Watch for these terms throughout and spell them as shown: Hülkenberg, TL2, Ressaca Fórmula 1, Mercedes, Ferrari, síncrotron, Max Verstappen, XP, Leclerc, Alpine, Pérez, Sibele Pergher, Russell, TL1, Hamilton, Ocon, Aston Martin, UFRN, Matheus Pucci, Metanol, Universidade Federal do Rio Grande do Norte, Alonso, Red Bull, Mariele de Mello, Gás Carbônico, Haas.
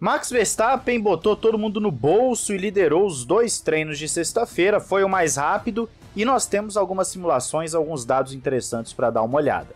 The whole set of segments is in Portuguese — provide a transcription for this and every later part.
Max Verstappen botou todo mundo no bolso e liderou os dois treinos de sexta-feira, foi o mais rápido e nós temos algumas simulações, alguns dados interessantes para dar uma olhada.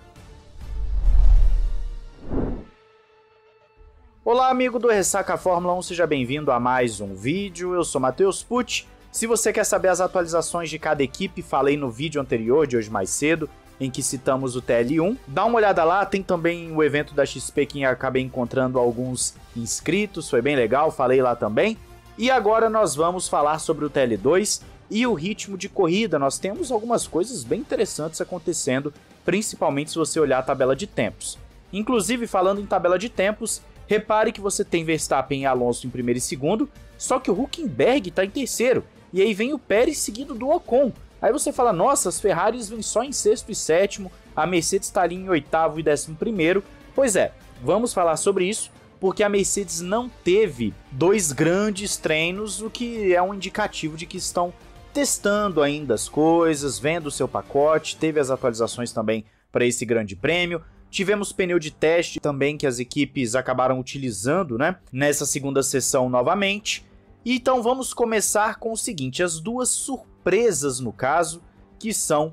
Olá amigo do Ressaca Fórmula 1, seja bem-vindo a mais um vídeo, eu sou Matheus Pucci. Se você quer saber as atualizações de cada equipe, falei no vídeo anterior de hoje mais cedo, em que citamos o TL1. Dá uma olhada lá, tem também o evento da XP que acabei encontrando alguns inscritos, foi bem legal, falei lá também. E agora nós vamos falar sobre o TL2 e o ritmo de corrida. Nós temos algumas coisas bem interessantes acontecendo, principalmente se você olhar a tabela de tempos. Inclusive, falando em tabela de tempos, repare que você tem Verstappen e Alonso em primeiro e segundo, só que o Hülkenberg está em terceiro. E aí vem o Pérez seguido do Ocon. Aí você fala, nossa, as Ferraris vêm só em sexto e sétimo, a Mercedes está ali em oitavo e décimo primeiro. Pois é, vamos falar sobre isso, porque a Mercedes não teve dois grandes treinos, o que é um indicativo de que estão testando ainda as coisas, vendo o seu pacote, teve as atualizações também para esse grande prêmio. Tivemos pneu de teste também que as equipes acabaram utilizando, né, nessa segunda sessão novamente. Então vamos começar com o seguinte, as duas surpresas no caso, que são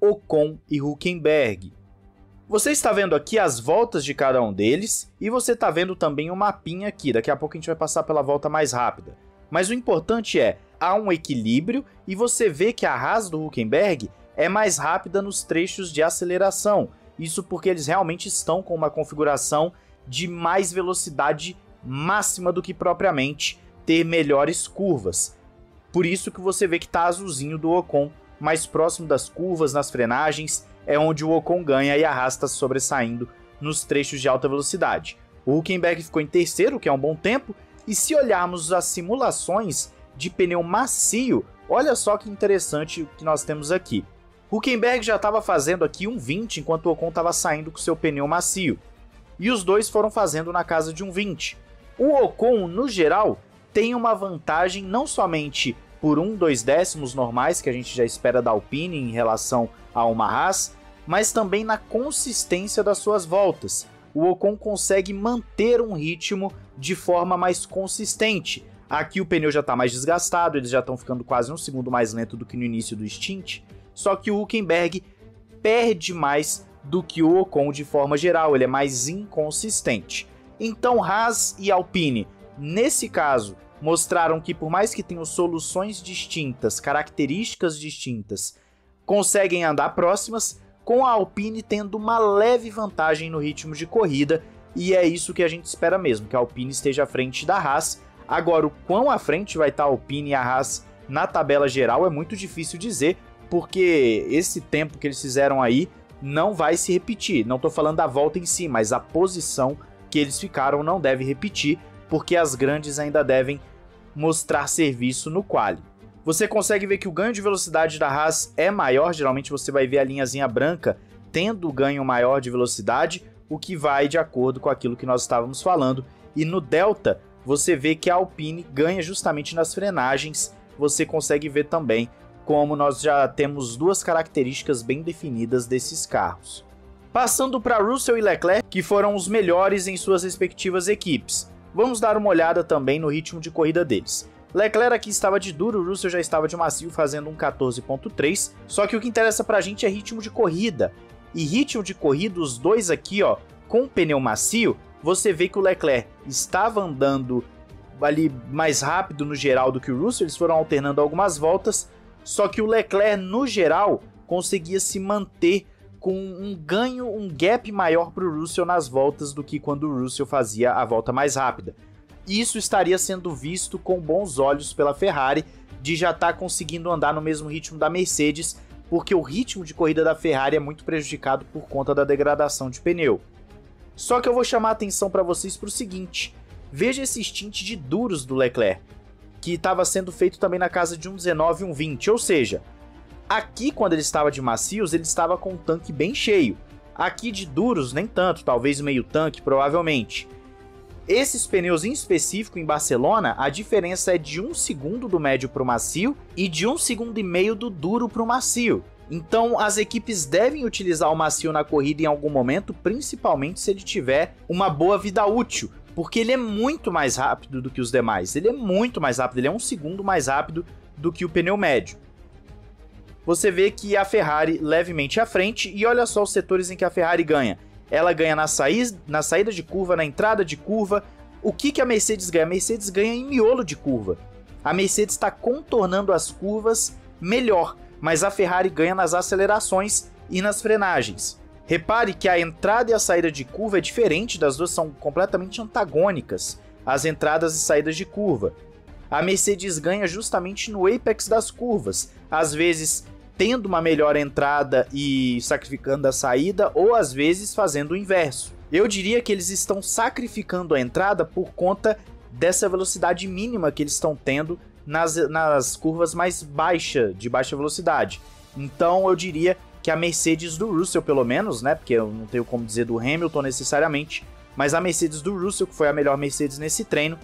Ocon e Hülkenberg. Você está vendo aqui as voltas de cada um deles e você está vendo também o mapinha aqui, daqui a pouco a gente vai passar pela volta mais rápida. Mas o importante é, há um equilíbrio e você vê que a Haas do Hülkenberg é mais rápida nos trechos de aceleração. Isso porque eles realmente estão com uma configuração de mais velocidade máxima do que propriamente ter melhores curvas, por isso que você vê que tá azulzinho do Ocon, mais próximo das curvas, nas frenagens, é onde o Ocon ganha e arrasta sobressaindo nos trechos de alta velocidade. O Hülkenberg ficou em terceiro, que é um bom tempo, e se olharmos as simulações de pneu macio, olha só que interessante o que nós temos aqui. Hülkenberg já estava fazendo aqui 1,20 enquanto o Ocon estava saindo com seu pneu macio, e os dois foram fazendo na casa de 1,20. O Ocon, no geral, tem uma vantagem não somente por 1-2 décimos normais que a gente já espera da Alpine em relação a uma Haas, mas também na consistência das suas voltas. O Ocon consegue manter um ritmo de forma mais consistente. Aqui o pneu já está mais desgastado, eles já estão ficando quase 1 segundo mais lento do que no início do stint, só que o Hülkenberg perde mais do que o Ocon de forma geral, ele é mais inconsistente. Então Haas e Alpine, nesse caso, mostraram que por mais que tenham soluções distintas, características distintas, conseguem andar próximas, com a Alpine tendo uma leve vantagem no ritmo de corrida, e é isso que a gente espera mesmo, que a Alpine esteja à frente da Haas. Agora, o quão à frente vai estar a Alpine e a Haas na tabela geral é muito difícil dizer, porque esse tempo que eles fizeram aí não vai se repetir. Não estou falando da volta em si, mas a posição que eles ficaram não deve repetir, porque as grandes ainda devem mostrar serviço no quali. Você consegue ver que o ganho de velocidade da Haas é maior, geralmente você vai ver a linhazinha branca tendo ganho maior de velocidade, o que vai de acordo com aquilo que nós estávamos falando. E no delta, você vê que a Alpine ganha justamente nas frenagens, você consegue ver também como nós já temos duas características bem definidas desses carros. Passando para Russell e Leclerc, que foram os melhores em suas respectivas equipes. Vamos dar uma olhada também no ritmo de corrida deles. Leclerc aqui estava de duro, Russell já estava de macio fazendo um 14.3, só que o que interessa pra gente é ritmo de corrida. E ritmo de corrida, os dois aqui, ó, com o pneu macio, você vê que o Leclerc estava andando ali mais rápido no geral do que o Russell, eles foram alternando algumas voltas, só que o Leclerc no geral conseguia se manter com um ganho, um gap maior para o Russell nas voltas do que quando o Russell fazia a volta mais rápida. Isso estaria sendo visto com bons olhos pela Ferrari, de já estar conseguindo andar no mesmo ritmo da Mercedes, porque o ritmo de corrida da Ferrari é muito prejudicado por conta da degradação de pneu. Só que eu vou chamar a atenção para vocês para o seguinte, veja esse stint de duros do Leclerc, que estava sendo feito também na casa de 1,19, 1,20, ou seja, aqui, quando ele estava de macios, ele estava com o tanque bem cheio. Aqui de duros, nem tanto, talvez meio tanque, provavelmente. Esses pneus em específico, em Barcelona, a diferença é de 1 segundo do médio para o macio e de 1 segundo e meio do duro para o macio. Então, as equipes devem utilizar o macio na corrida em algum momento, principalmente se ele tiver uma boa vida útil, porque ele é muito mais rápido do que os demais, ele é muito mais rápido, ele é 1 segundo mais rápido do que o pneu médio. Você vê que a Ferrari levemente à frente, e olha só os setores em que a Ferrari ganha. Ela ganha na saída de curva, na entrada de curva. O que que a Mercedes ganha? A Mercedes ganha em miolo de curva. A Mercedes está contornando as curvas melhor, mas a Ferrari ganha nas acelerações e nas frenagens. Repare que a entrada e a saída de curva é diferente, das duas são completamente antagônicas, as entradas e saídas de curva. A Mercedes ganha justamente no apex das curvas, às vezes tendo uma melhor entrada e sacrificando a saída, ou às vezes fazendo o inverso. Eu diria que eles estão sacrificando a entrada por conta dessa velocidade mínima que eles estão tendo nas curvas mais baixas, de baixa velocidade. Então eu diria que a Mercedes do Russell, pelo menos, né, porque eu não tenho como dizer do Hamilton necessariamente, mas a Mercedes do Russell, que foi a melhor Mercedes nesse treino,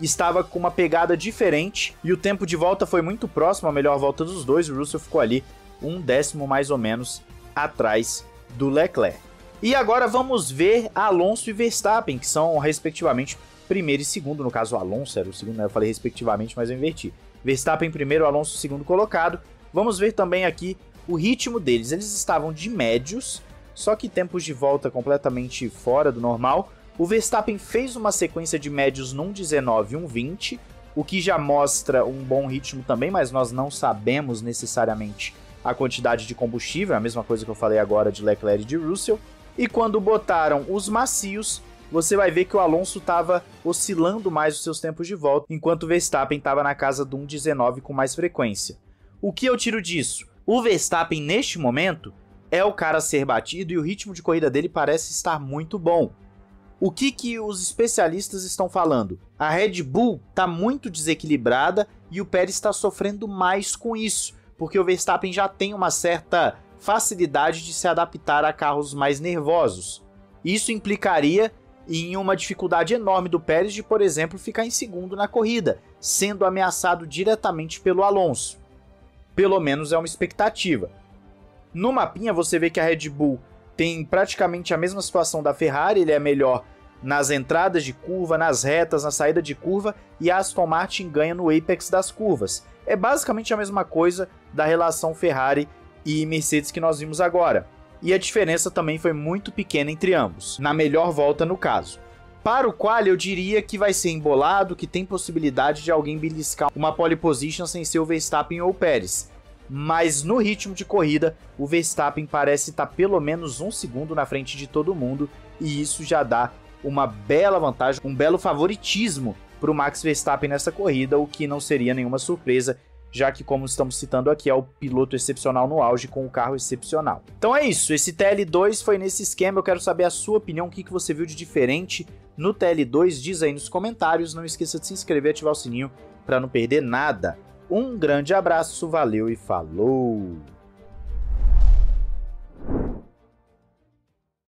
estava com uma pegada diferente, e o tempo de volta foi muito próximo, a melhor volta dos dois. O Russell ficou ali 1 décimo mais ou menos atrás do Leclerc. E agora vamos ver Alonso e Verstappen, que são respectivamente primeiro e segundo, no caso Alonso era o segundo, né? Eu falei respectivamente, mas eu inverti. Verstappen primeiro, Alonso segundo colocado. Vamos ver também aqui o ritmo deles. Eles estavam de médios, só que tempos de volta completamente fora do normal. O Verstappen fez uma sequência de médios num 19 e um 20, o que já mostra um bom ritmo também, mas nós não sabemos necessariamente a quantidade de combustível, a mesma coisa que eu falei agora de Leclerc e de Russell. E quando botaram os macios, você vai ver que o Alonso estava oscilando mais os seus tempos de volta, enquanto o Verstappen estava na casa do 1,19 com mais frequência. O que eu tiro disso? O Verstappen, neste momento, é o cara a ser batido e o ritmo de corrida dele parece estar muito bom. O que que os especialistas estão falando? A Red Bull está muito desequilibrada e o Pérez está sofrendo mais com isso, porque o Verstappen já tem uma certa facilidade de se adaptar a carros mais nervosos. Isso implicaria em uma dificuldade enorme do Pérez de, por exemplo, ficar em segundo na corrida, sendo ameaçado diretamente pelo Alonso. Pelo menos é uma expectativa. No mapinha você vê que a Red Bull tem praticamente a mesma situação da Ferrari, ele é melhor nas entradas de curva, nas retas, na saída de curva, e a Aston Martin ganha no apex das curvas. É basicamente a mesma coisa da relação Ferrari e Mercedes que nós vimos agora. E a diferença também foi muito pequena entre ambos, na melhor volta no caso. Para o qual eu diria que vai ser embolado, que tem possibilidade de alguém beliscar uma pole position sem ser o Verstappen ou o Pérez. Mas no ritmo de corrida, o Verstappen parece estar pelo menos 1 segundo na frente de todo mundo, e isso já dá uma bela vantagem, um belo favoritismo para o Max Verstappen nessa corrida, o que não seria nenhuma surpresa, já que, como estamos citando aqui, é o piloto excepcional no auge com o carro excepcional. Então é isso, esse TL2 foi nesse esquema. Eu quero saber a sua opinião, o que você viu de diferente no TL2, diz aí nos comentários. Não esqueça de se inscrever e ativar o sininho para não perder nada. Um grande abraço, valeu e falou!